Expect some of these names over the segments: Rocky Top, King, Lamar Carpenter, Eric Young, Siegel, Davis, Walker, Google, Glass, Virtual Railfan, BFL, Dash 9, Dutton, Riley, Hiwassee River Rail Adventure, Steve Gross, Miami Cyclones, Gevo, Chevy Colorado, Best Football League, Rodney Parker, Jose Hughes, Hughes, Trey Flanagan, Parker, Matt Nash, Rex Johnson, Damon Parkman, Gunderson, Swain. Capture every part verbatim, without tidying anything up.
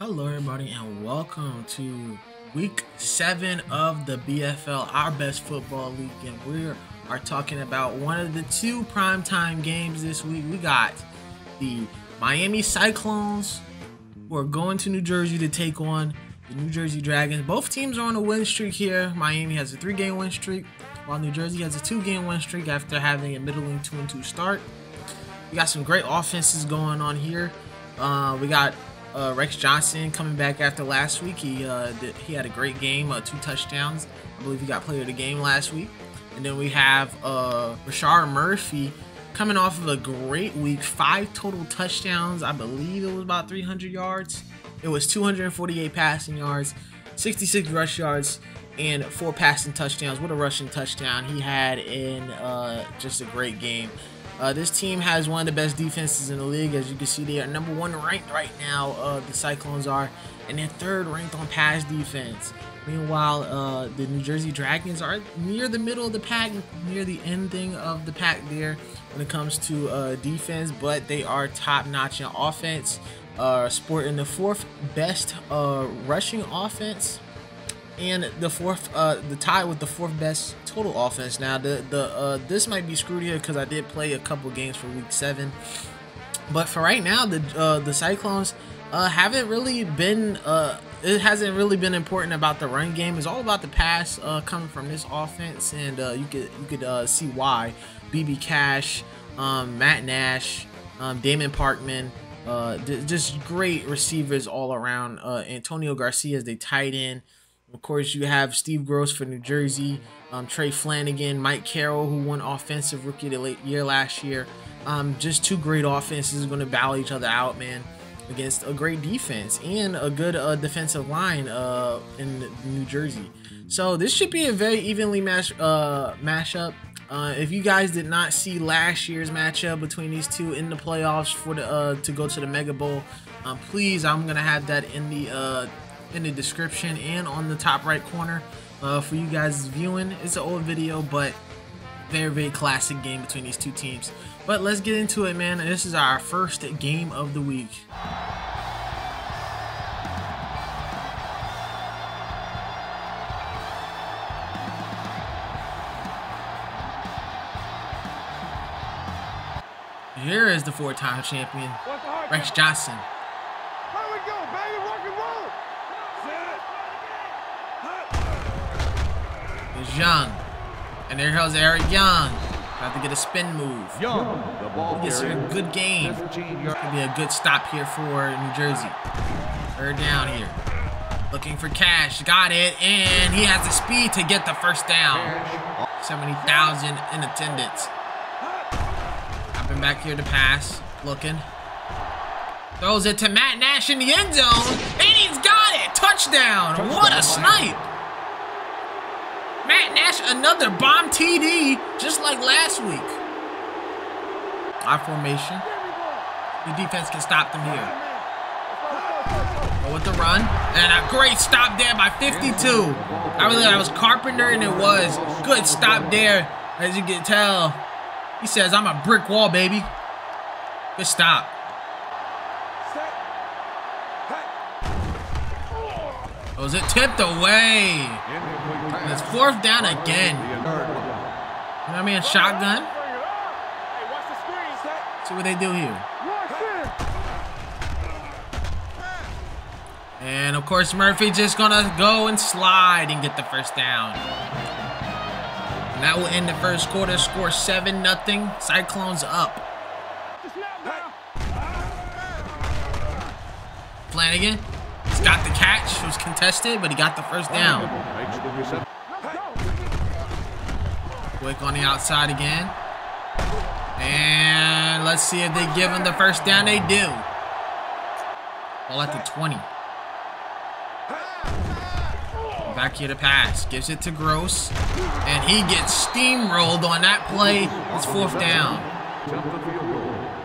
Hello everybody and welcome to week seven of the B F L, our best football league, and we are talking about one of the two primetime games this week. We got the Miami Cyclones, who are going to New Jersey to take on the New Jersey Dragons. Both teams are on a win streak here. Miami has a three-game win streak, while New Jersey has a two-game win streak after having a middling two and two start. We got some great offenses going on here. Uh, we got uh, Rex Johnson coming back after last week. He uh, did, he had a great game, uh, two touchdowns. I believe he got player of the game last week. And then we have uh, Rashard Murphy coming off of a great week, five total touchdowns. I believe it was about three hundred yards. It was two hundred forty-eight passing yards, sixty-six rush yards, and four passing touchdowns. What a rushing touchdown he had in uh, just a great game. Uh, this team has one of the best defenses in the league. As you can see, they are number one ranked right now, uh, the Cyclones are, and they're third ranked on pass defense. Meanwhile, uh, the New Jersey Dragons are near the middle of the pack, near the ending of the pack there when it comes to uh, defense, but they are top-notch in offense, uh, sporting the fourth best uh, rushing offense and the fourth, uh, the tie with the fourth best total offense. Now, the the uh, this might be screwed here because I did play a couple games for week seven, but for right now, the uh, the Cyclones uh, haven't really been. Uh, it hasn't really been important about the run game. It's all about the pass uh, coming from this offense, and uh, you could you could uh, see why. B B Cash, um, Matt Nash, um, Damon Parkman. Uh, just great receivers all around. Uh, Antonio Garcia is the tight end. Of course, you have Steve Gross for New Jersey, um, Trey Flanagan, Mike Carroll, who won Offensive Rookie of the Year last year. Um, just two great offenses going to battle each other out, man, against a great defense and a good uh, defensive line uh, in New Jersey. So this should be a very evenly mash uh, mashup. Uh, if you guys did not see last year's matchup between these two in the playoffs for the uh, to go to the Mega Bowl, uh, please, I'm gonna have that in the uh, in the description and on the top right corner uh, for you guys viewing. It's an old video, but very very classic game between these two teams. But let's get into it, man. This is our first game of the week. Here is the four-time champion, Rex Johnson. Here we go, baby, rock and roll. It's Young, and there goes Eric Young. About to get a spin move. Young, the ball gets a good game. Could be a good stop here for New Jersey. Third down here. Looking for Cash, got it, and he has the speed to get the first down. seventy thousand in attendance. Back here to pass, looking, throws it to Matt Nash in the end zone, and he's got it! Touchdown! Touchdown. What a snipe! Matt Nash, another bomb T D, just like last week. Our formation. The defense can stop them here. Go with the run, and a great stop there by fifty-two. I really thought it was Carpenter, and it was good stop there, as you can tell. He says, I'm a brick wall, baby. Good stop. Oh, is it tipped away? And it's fourth down again. You know what I mean? Shotgun. See what they do here. And, of course, Murphy just going to go and slide and get the first down. And that will end the first quarter. Score seven nothing. Cyclones up. Flanagan, he's got the catch. It was contested, but he got the first down. Quick on the outside again. And let's see if they give him the first down. They do. Ball at the twenty. Back here to pass, gives it to Gross, and he gets steamrolled on that play. It's fourth down.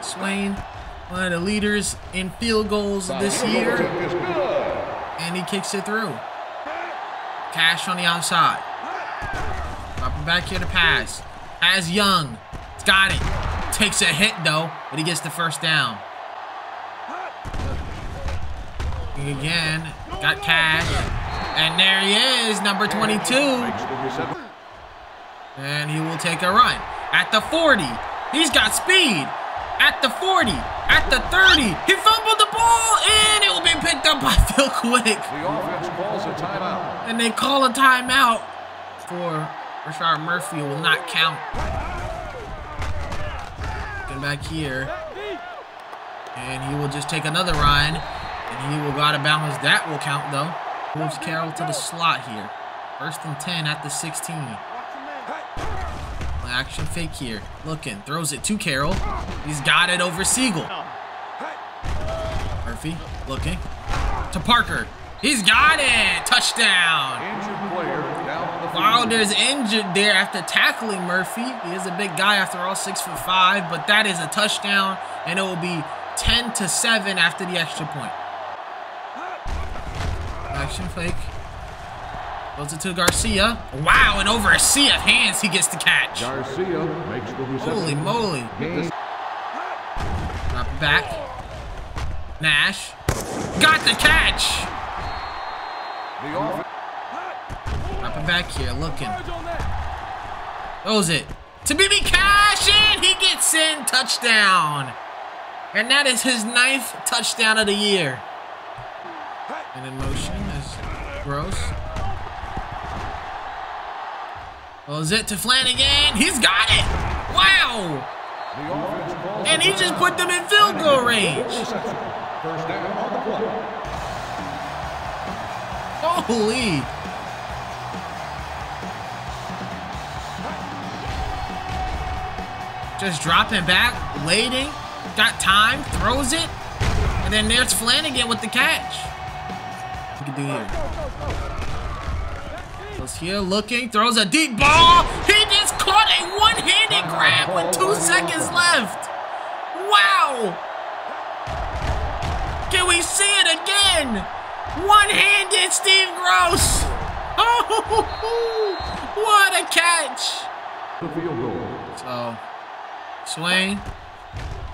Swain, one of the leaders in field goals this year, and he kicks it through. Cash on the outside. Dropping back here to pass. As Young, it's got it. Takes a hit though, but he gets the first down. again. Got cash. And there he is, number twenty-two. And he will take a run. At the forty. He's got speed. At the forty. At the thirty. He fumbled the ball, and it will be picked up by Phil Quick. The offense calls a timeout. And they call a timeout for Rashard Murphy. Will not count. Get back here. And he will just take another run. And he will go out of bounds. That will count, though. Moves Carroll to the slot here. First and ten at the sixteen. Action fake here. Looking. Throws it to Carroll. He's got it over Siegel. Murphy looking. To Parker. He's got it. Touchdown. Wilder's injured there after tackling Murphy. He is a big guy after all, six foot five, but that is a touchdown, and it will be ten to seven after the extra point. Action fake. Goes it to Garcia. Wow, and over a sea of hands, he gets the catch. Garcia makes the reception. Holy moly. Drop it back. Nash. Got the catch. Drop it back here, looking. Goes it to B B Cash, and he gets in. Touchdown. And that is his ninth touchdown of the year. And in motion is Gross. Goes it to Flanagan. He's got it. Wow. And he just put them in field goal range. Holy. Just dropping back, waiting. Got time. Throws it. And then there's Flanagan with the catch. What can do here? Here looking, throws a deep ball. He just caught a one-handed grab with two seconds left. Wow. Can we see it again? One-handed Steve Gross. Oh, what a catch. So, Swain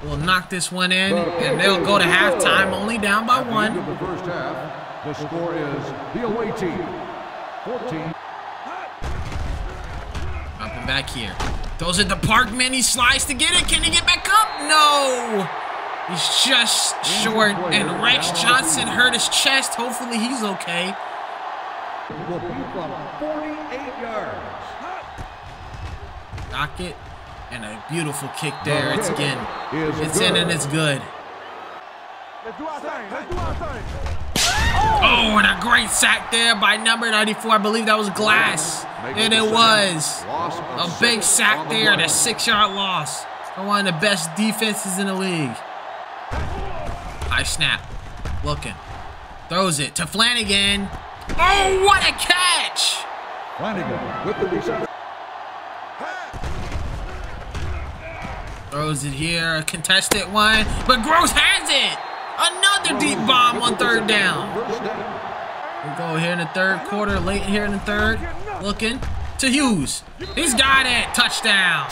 will knock this one in, and they'll go to halftime only down by one. The first half, the score is the away team, fourteen. Back here. Throws it to Parkman. He slides to get it. Can he get back up? No. He's just short. And Rex Johnson hurt his chest. Hopefully he's okay. Knock it. And a beautiful kick there. It's again. It's in and it's good. Oh, and a great sack there by number ninety-four. I believe that was Glass. And it was a big sack there and a six-yard loss for one of the best defenses in the league. High snap. Looking. Throws it to Flanagan. Oh, what a catch! Flanagan with the reset. Throws it here. A contested one. But Gross has it! Another deep bomb on third down. We'll go here in the third quarter, late here in the third. Looking to Hughes. He's got it. Touchdown.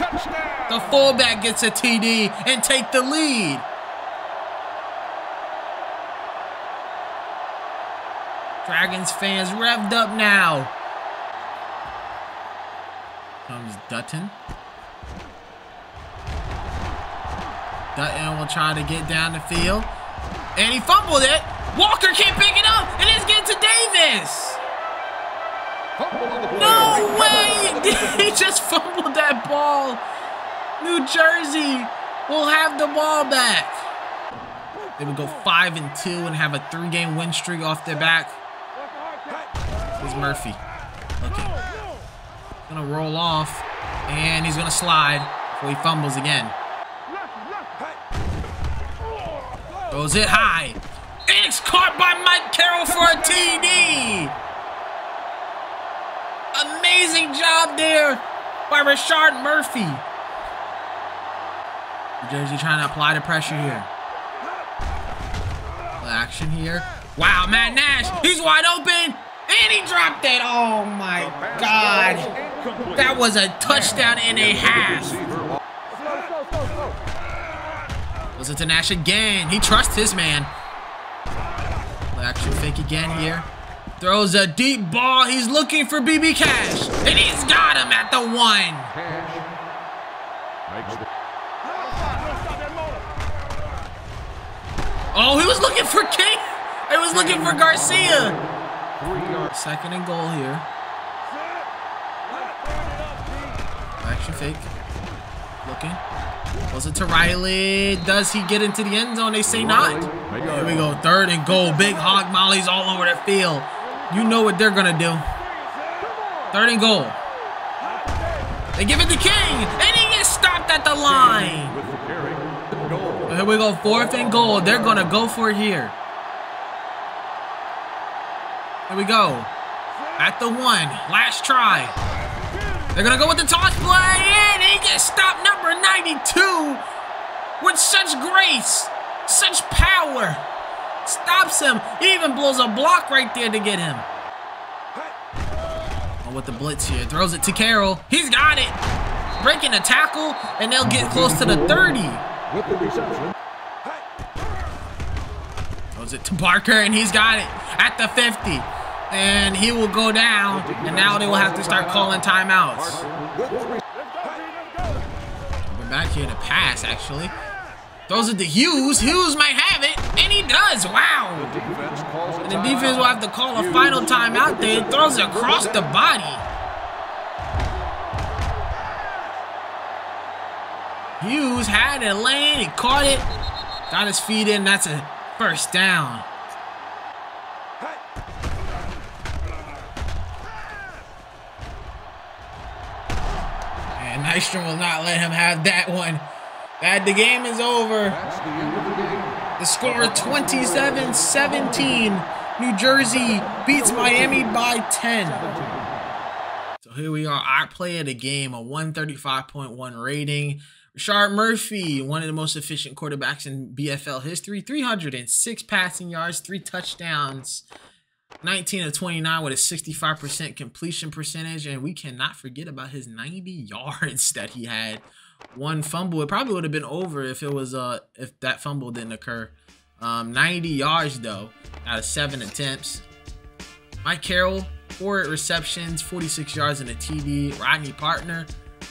The fullback gets a T D and take the lead. Dragons fans revved up now. Comes Dutton. Dutton will try to get down the field. And he fumbled it. Walker can't pick it up. And it's getting to Davis. No way. He just fumbled that ball. New Jersey will have the ball back. They would go five and two and have a three-game win streak off their back. Here's Murphy. Okay. Gonna roll off. And he's gonna slide before he fumbles again. Goes it high. It's caught by Mike Carroll for a T D. Amazing job there by Rashard Murphy. New Jersey trying to apply the pressure here. Action here. Wow, Matt Nash. He's wide open. And he dropped it. Oh, my God. That was a touchdown and a half. Goes it to Nash again. He trusts his man. Action fake again here. Throws a deep ball. He's looking for B B Cash. And he's got him at the one. Oh, he was looking for King. He was looking for Garcia. Second and goal here. Action fake. Looking. Was it to Riley? Does he get into the end zone? They say not. Here we go. Third and goal. Big hog mollies all over the field. You know what they're going to do. Third and goal. They give it to King. And he gets stopped at the line. Here we go, fourth and goal. They're going to go for it here. Here we go. At the one. Last try. They're going to go with the toss play. And he gets stopped, number ninety-two. With such grace. Such power. Stops him. He even blows a block right there to get him. Oh, with the blitz here. Throws it to Carroll. He's got it. Breaking a tackle. And they'll get close to the thirty. With the reception. Throws it to Barker, and he's got it at the fifty. And he will go down, and now they will have to start calling timeouts. We're back here to pass, actually. Throws it to Hughes. Hughes might have it, and he does. Wow. And the defense will have to call a final timeout there. He throws it across the body. Hughes had it lane, he caught it, got his feet in, that's a first down. And Nystrom will not let him have that one. That the game is over. The score twenty-seven seventeen. New Jersey beats Miami by ten. So here we are, our play of the game, a one thirty-five point one rating. Rashard Murphy, one of the most efficient quarterbacks in B F L history, three hundred six passing yards, three touchdowns, nineteen of twenty-nine with a sixty-five percent completion percentage, and we cannot forget about his ninety yards that he had. One fumble, it probably would have been over if it was uh if that fumble didn't occur. Um, ninety yards though, out of seven attempts. Mike Carroll, four receptions, forty-six yards and a T D. Rodney Parker,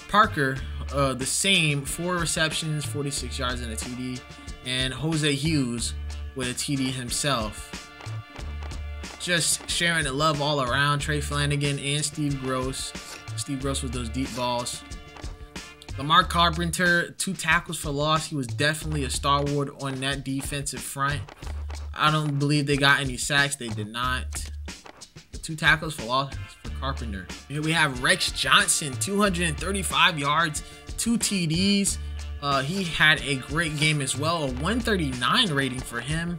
Parker. Uh, the same, four receptions, forty-six yards and a T D, and Jose Hughes with a T D himself. Just sharing the love all around. Trey Flanagan and Steve Gross. Steve Gross with those deep balls. Lamar Carpenter, two tackles for loss. He was definitely a stalwart on that defensive front. I don't believe they got any sacks. They did not. The two tackles for loss. Carpenter. Here we have Rex Johnson, two hundred thirty-five yards, two T Ds. Uh, he had a great game as well, a one thirty-nine rating for him,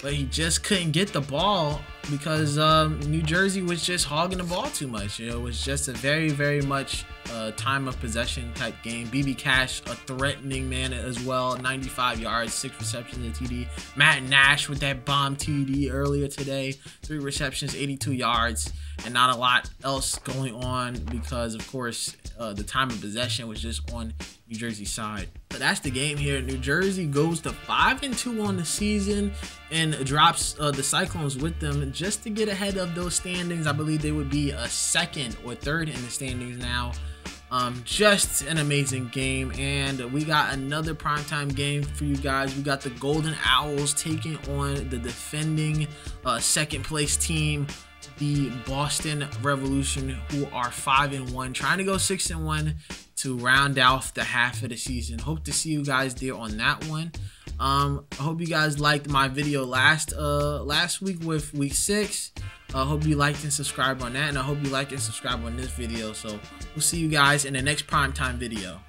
but he just couldn't get the ball because um, New Jersey was just hogging the ball too much. You know, it was just a very, very much uh, time of possession type game. B B Cash, a threatening man as well, ninety-five yards, six receptions, a T D. Matt Nash with that bomb T D earlier today, three receptions, eighty-two yards, and not a lot else going on because, of course, uh, the time of possession was just on New Jersey side. But that's the game here. New Jersey goes to five and two on the season and drops uh, the Cyclones with them just to get ahead of those standings. I believe they would be a second or third in the standings now. Um, just an amazing game, and we got another primetime game for you guys. We got the Golden Owls taking on the defending uh, second place team, the Boston Revolution, who are five and one, trying to go six and one to round off the half of the season. Hope to see you guys there on that one. Um, I hope you guys liked my video last uh, last week with week six. I uh, hope you liked and subscribed on that, and I hope you liked and subscribed on this video. So we'll see you guys in the next primetime video.